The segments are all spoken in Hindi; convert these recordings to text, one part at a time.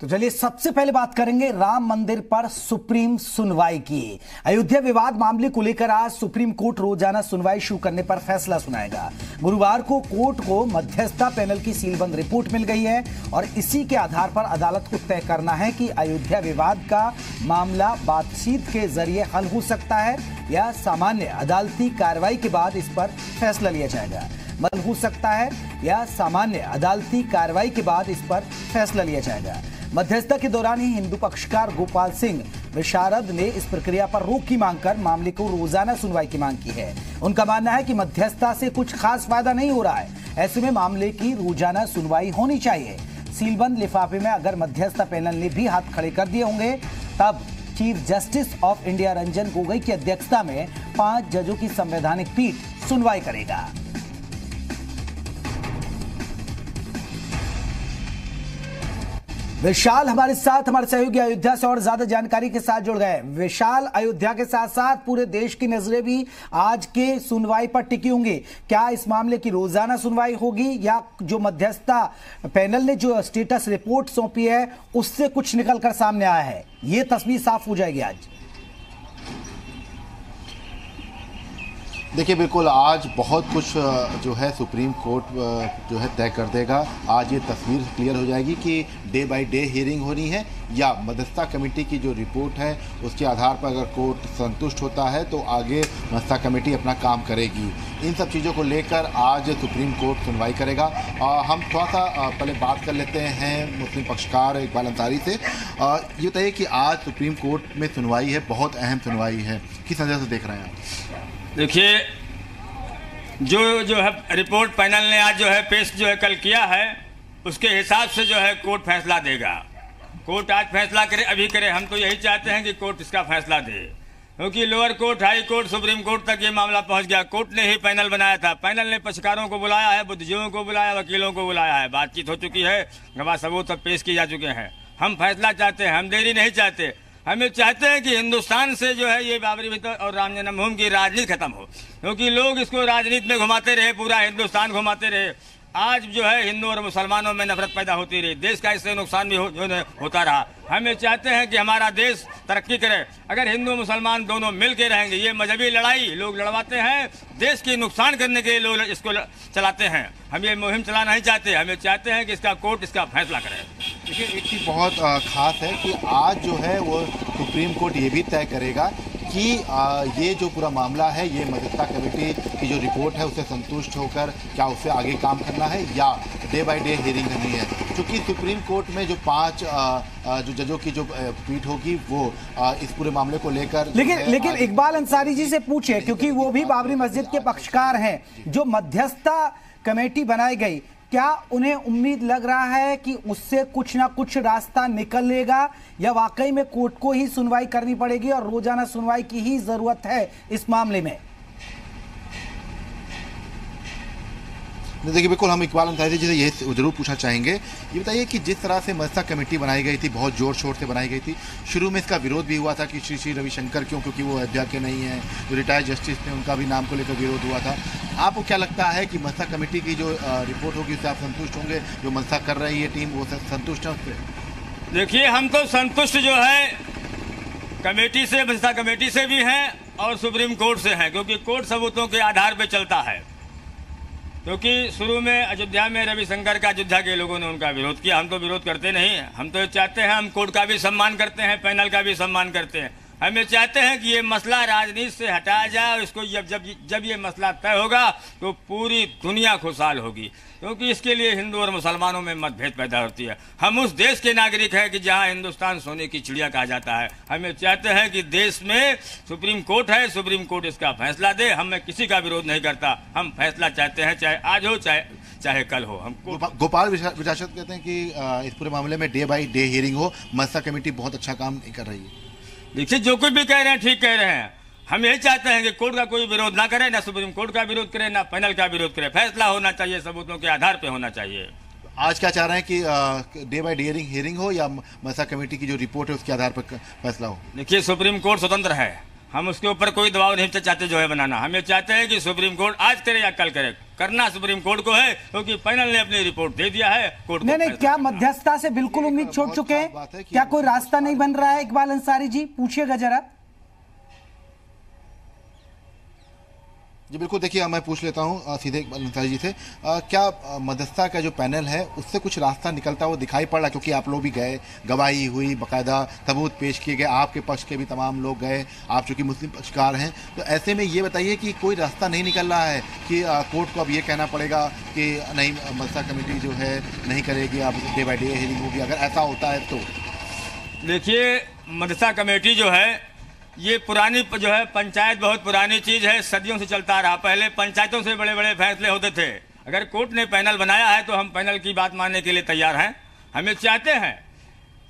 तो चलिए सबसे पहले बात करेंगे राम मंदिर पर सुप्रीम सुनवाई की। अयोध्या विवाद मामले को लेकर आज सुप्रीम कोर्ट रोजाना सुनवाई शुरू करने पर फैसला सुनाएगा। गुरुवार को कोर्ट को मध्यस्थता पैनल की सीलबंद रिपोर्ट मिल गई है और इसी के आधार पर अदालत को तय करना है कि अयोध्या विवाद का मामला बातचीत के जरिए हल हो सकता है या सामान्य अदालती कार्रवाई के बाद इस पर फैसला लिया जाएगा मध्यस्थता के दौरान ही हिंदू पक्षकार गोपाल सिंह विशारद ने इस प्रक्रिया पर रोक की मांग कर मामले को रोजाना सुनवाई की मांग की है। उनका मानना है कि मध्यस्थता से कुछ खास फायदा नहीं हो रहा है, ऐसे में मामले की रोजाना सुनवाई होनी चाहिए। सीलबंद लिफाफे में अगर मध्यस्थता पैनल ने भी हाथ खड़े कर दिए होंगे तब chief justice of India Ranjan Gogoi की अध्यक्षता में 5 जजों की संवैधानिक पीठ सुनवाई करेगा। विशाल हमारे साथ, हमारे सहयोगी अयोध्या से और ज्यादा जानकारी के साथ जुड़ गए। विशाल, अयोध्या के साथ साथ पूरे देश की नजरें भी आज के सुनवाई पर टिकी होंगी। क्या इस मामले की रोजाना सुनवाई होगी या जो मध्यस्थता पैनल ने जो स्टेटस रिपोर्ट सौंपी है उससे कुछ निकलकर सामने आया है, ये तस्वीर साफ हो जाएगी आज? देखिए बिल्कुल, आज बहुत कुछ जो है सुप्रीम कोर्ट जो है तय कर देगा। आज ये तस्वीर क्लियर हो जाएगी कि डे बाय डे हियरिंग होनी है या मध्यस्थता कमेटी की जो रिपोर्ट है उसके आधार पर अगर कोर्ट संतुष्ट होता है तो आगे मध्यस्थता कमेटी अपना काम करेगी। इन सब चीज़ों को लेकर आज सुप्रीम कोर्ट सुनवाई करेगा। हम थोड़ा सा पहले बात कर लेते हैं मुस्लिम पक्षकार इकबाल अंसारी से। ये बताइए कि आज सुप्रीम कोर्ट में सुनवाई है, बहुत अहम सुनवाई है, किस नज़र से देख रहे हैं आप? देखिए जो है रिपोर्ट पैनल ने आज जो है पेश जो है कल किया है, उसके हिसाब से जो है कोर्ट फैसला देगा। कोर्ट आज फैसला करे अभी करे, हम तो यही चाहते हैं कि कोर्ट इसका फैसला दे, क्योंकि lower court, high court, supreme court तक ये मामला पहुंच गया। कोर्ट ने ही पैनल बनाया था, पैनल ने पक्षकारों को बुलाया है, बुद्धिजीवियों को बुलाया, वकीलों को बुलाया है, बातचीत हो चुकी है, गवाह सबूत सब पेश किए जा चुके हैं। हम फैसला चाहते हैं, हम देरी नहीं चाहते। हम ये चाहते हैं कि हिंदुस्तान से जो है ये बाबरी और राम जन्मभूमि की राजनीति खत्म हो, क्योंकि लोग इसको राजनीति में घुमाते रहे, पूरा हिंदुस्तान घुमाते रहे। आज जो है हिंदू और मुसलमानों में नफरत पैदा होती रही, देश का इससे नुकसान भी होता रहा। हम ये चाहते हैं कि हमारा देश तरक्की करे। अगर हिंदू मुसलमान दोनों मिल के रहेंगे, ये मजहबी लड़ाई लोग लड़वाते हैं, देश के नुकसान करने के लिए लोग इसको चलाते हैं। हम ये मुहिम चलाना नहीं चाहते, हम ये चाहते हैं कि इसका कोर्ट इसका फैसला करे। देखिए एक चीज़ बहुत ख़ास है कि आज जो है वो सुप्रीम कोर्ट ये भी तय करेगा कि ये जो पूरा मामला है, ये मध्यस्थता कमेटी की जो रिपोर्ट है उससे संतुष्ट होकर क्या उससे आगे काम करना है या डे बाय डे हियरिंग करनी है। क्योंकि सुप्रीम कोर्ट में जो 5 जो जजों की जो पीठ होगी वो इस पूरे मामले को लेकर। लेकिन इकबाल अंसारी जी से पूछे, क्योंकि वो भी बाबरी मस्जिद के पक्षकार हैं, जो मध्यस्थता कमेटी बनाई गई, क्या उन्हें उम्मीद लग रहा है कि उससे कुछ ना कुछ रास्ता निकलेगा या वाकई में कोर्ट को ही सुनवाई करनी पड़ेगी और रोजाना सुनवाई की ही जरूरत है इस मामले में? देखिए बिल्कुल, हम इकबाल अंसारी जी से ये जरूर पूछना चाहेंगे। ये बताइए कि जिस तरह से मध्यस्थता कमेटी बनाई गई थी, बहुत जोर शोर से बनाई गई थी, शुरू में इसका विरोध भी हुआ था कि श्री श्री रविशंकर क्योंकि वो अयोध्या के नहीं हैं, जो रिटायर्ड जस्टिस थे, उनका भी नाम को लेकर विरोध हुआ था। आपको क्या लगता है कि मध्यस्थता कमेटी की जो रिपोर्ट होगी उससे आप संतुष्ट होंगे? जो मध्यस्थता कर रही है टीम, वो संतुष्ट है उससे? देखिए हम तो संतुष्ट जो है कमेटी से, मध्यस्थता कमेटी से भी हैं और सुप्रीम कोर्ट से हैं, क्योंकि कोर्ट सबूतों के आधार पर चलता है। क्योंकि शुरू में अयोध्या में रविशंकर का अयोध्या के लोगों ने उनका विरोध किया, हम तो विरोध करते नहीं हैं। हम तो चाहते हैं, हम कोर्ट का भी सम्मान करते हैं, पैनल का भी सम्मान करते हैं। हम ये चाहते हैं कि ये मसला राजनीति से हटाया जाए और इसको जब ये मसला तय होगा तो पूरी दुनिया खुशहाल होगी, क्योंकि इसके लिए हिंदू और मुसलमानों में मतभेद पैदा होती है। हम उस देश के नागरिक हैं कि जहां हिंदुस्तान सोने की चिड़िया कहा जाता है। हम ये चाहते हैं कि देश में सुप्रीम कोर्ट है, सुप्रीम कोर्ट इसका फैसला दे। हमें किसी का विरोध नहीं करता, हम फैसला चाहते हैं, चाहे आज हो चाहे कल हो। हम गोपाल विशारद कहते हैं कि इस पूरे मामले में डे बाई डे हियरिंग हो, मध्यस्थता कमेटी बहुत अच्छा काम कर रही है। देखिए जो कुछ भी कह रहे हैं ठीक कह रहे हैं। हम यही चाहते हैं कि कोर्ट का कोई विरोध ना करे, ना सुप्रीम कोर्ट का विरोध करे, ना पैनल का विरोध करे। फैसला होना चाहिए, सबूतों के आधार पे होना चाहिए। आज क्या चाह रहे हैं कि डे बाय डे हियरिंग हो या मध्यस्थता कमेटी की जो रिपोर्ट है उसके आधार पर फैसला हो? देखिए सुप्रीम कोर्ट स्वतंत्र है, हम उसके ऊपर कोई दबाव नहीं चाहते जो है बनाना। हम ये चाहते हैं कि सुप्रीम कोर्ट आज करे या कल करे, करना सुप्रीम कोर्ट को है क्योंकि पैनल ने अपनी रिपोर्ट दे दिया है कोर्ट को। नहीं, क्या मध्यस्थता से बिल्कुल उम्मीद छोड़ चुके हैं? क्या कोई रास्ता नहीं बन रहा है? इकबाल अंसारी जी पूछिएगा जरा। जी बिल्कुल, देखिए मैं पूछ लेता हूं सीधे इकबाल अंसारी जी से, क्या मध्यस्थता का जो पैनल है उससे कुछ रास्ता निकलता हुआ दिखाई पड़ रहा है? क्योंकि आप लोग भी गए, गवाही हुई, बकायदा सबूत पेश किए गए, आपके पक्ष के भी तमाम लोग गए, आप चूँकि मुस्लिम पक्षकार हैं, तो ऐसे में ये बताइए कि कोई रास्ता नहीं निकल रहा है कि कोर्ट को अब ये कहना पड़ेगा कि नहीं मध्यस्थता कमेटी जो है नहीं करेगी, अब डे बाई डे हियरिंग होगी, अगर ऐसा होता है तो? देखिए मध्यस्थता कमेटी जो है ये पुरानी जो है पंचायत बहुत पुरानी चीज़ है, सदियों से चलता रहा। पहले पंचायतों से बड़े बड़े फैसले होते थे। अगर कोर्ट ने पैनल बनाया है तो हम पैनल की बात मानने के लिए तैयार हैं। हमें चाहते हैं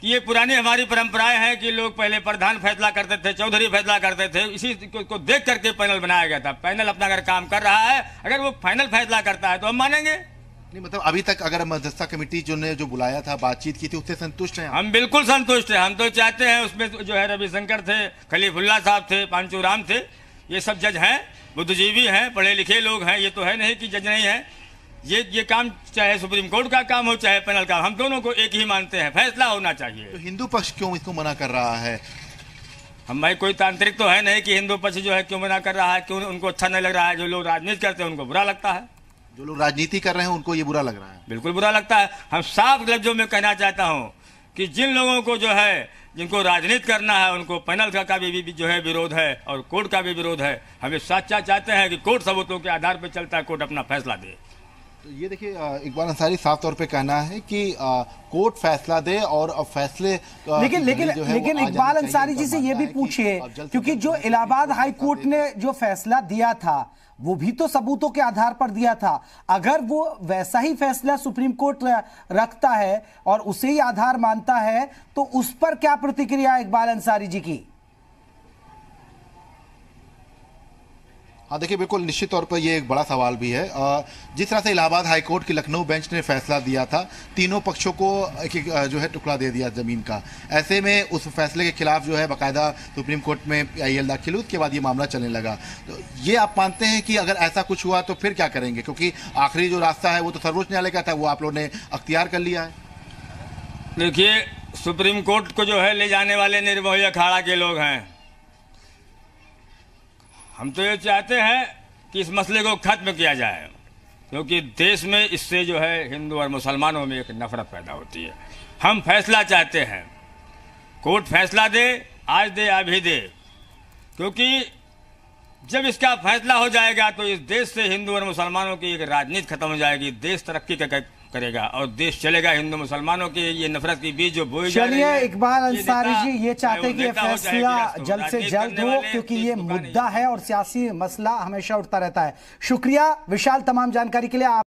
कि ये पुरानी हमारी परंपराएं हैं कि लोग पहले प्रधान फैसला करते थे, चौधरी फैसला करते थे, इसी को देख करके पैनल बनाया गया था। पैनल अपना अगर काम कर रहा है, अगर वो फाइनल फैसला करता है तो हम मानेंगे। नहीं मतलब अभी तक अगर मध्यस्थता कमेटी जो बुलाया था, बातचीत की थी, उससे संतुष्ट हैं? हम बिल्कुल संतुष्ट हैं। हम तो चाहते हैं उसमें जो है रविशंकर थे, खलीफुल्ला साहब थे, पांचू राम थे, ये सब जज हैं, बुद्धिजीवी हैं, पढ़े लिखे लोग हैं। ये तो है नहीं कि जज नहीं है। ये काम चाहे सुप्रीम कोर्ट का काम हो चाहे पैनल का, हम दोनों को एक ही मानते हैं, फैसला होना चाहिए। तो हिंदू पक्ष क्यों इसको मना कर रहा है? हम भाई कोई तांत्रिक तो है नहीं कि हिंदू पक्ष जो है क्यों मना कर रहा है, क्यों उनको अच्छा नहीं लग रहा है। जो लोग राजनीति करते हैं उनको बुरा लगता है, जो लोग राजनीति कर रहे हैं उनको ये बुरा लग रहा है, बिल्कुल बुरा लगता है। हम साफ लफ्जों में कहना चाहता हूँ कि जिन लोगों को जो है जिनको राजनीति करना है उनको पैनल का भी जो है विरोध है और कोर्ट का भी विरोध है। हम ये सच्चा चाहते हैं कि कोर्ट सबूतों के आधार पर चलता है, कोर्ट अपना फैसला दे। तो ये देखिए इकबाल अंसारी साफ तौर पे कहना है कि कोर्ट फैसला दे और अब फैसले लेकिन इकबाल अंसारी जी से ये भी पूछिए क्योंकि जो इलाहाबाद हाई कोर्ट ने जो फैसला दिया था वो भी तो सबूतों के आधार पर दिया था। अगर वो वैसा ही फैसला सुप्रीम कोर्ट रखता है और उसे ही आधार मानता है तो उस पर क्या प्रतिक्रिया इकबाल अंसारी जी की? हाँ देखिए बिल्कुल निश्चित तौर पर ये एक बड़ा सवाल भी है। जिस तरह से इलाहाबाद हाईकोर्ट की लखनऊ बेंच ने फैसला दिया था, तीनों पक्षों को एक जो है टुकड़ा दे दिया ज़मीन का, ऐसे में उस फैसले के खिलाफ जो है बाकायदा सुप्रीम कोर्ट में PIL दाखिल हुई, उसके बाद ये मामला चलने लगा। तो ये आप मानते हैं कि अगर ऐसा कुछ हुआ तो फिर क्या करेंगे? क्योंकि आखिरी जो रास्ता है वो तो सर्वोच्च न्यायालय का था, वो आप लोगों ने अख्तियार कर लिया है। देखिए सुप्रीम कोर्ट को जो है ले जाने वाले निर्भय अखाड़ा के लोग हैं। हम तो ये चाहते हैं कि इस मसले को खत्म किया जाए क्योंकि देश में इससे जो है हिंदू और मुसलमानों में एक नफरत पैदा होती है। हम फैसला चाहते हैं, कोर्ट फैसला दे, आज दे अभी दे, क्योंकि जब इसका फैसला हो जाएगा तो इस देश से हिंदू और मुसलमानों की एक राजनीति खत्म हो जाएगी, देश तरक्की करेगा और देश चलेगा। हिंदू मुसलमानों की ये नफरत के बीच जो बोई जा रही है। चलिए इकबाल अंसारी जी ये चाहते हैं कि फैसला जल्द से जल्द हो क्योंकि ये मुद्दा है और सियासी मसला हमेशा उठता रहता है। शुक्रिया विशाल तमाम जानकारी के लिए।